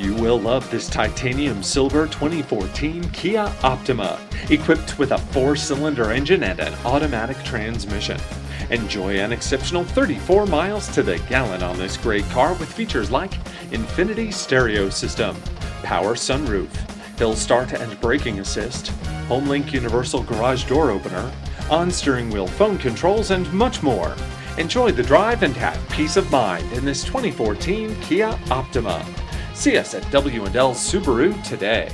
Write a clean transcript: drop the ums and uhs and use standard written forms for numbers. You will love this titanium silver 2014 Kia Optima, equipped with a 4-cylinder engine and an automatic transmission. Enjoy an exceptional 34 miles to the gallon on this great car with features like Infinity Stereo System, power sunroof, hill start and braking assist, Homelink Universal Garage Door Opener, on-steering wheel phone controls, and much more. Enjoy the drive and have peace of mind in this 2014 Kia Optima. See us at W&L Subaru today.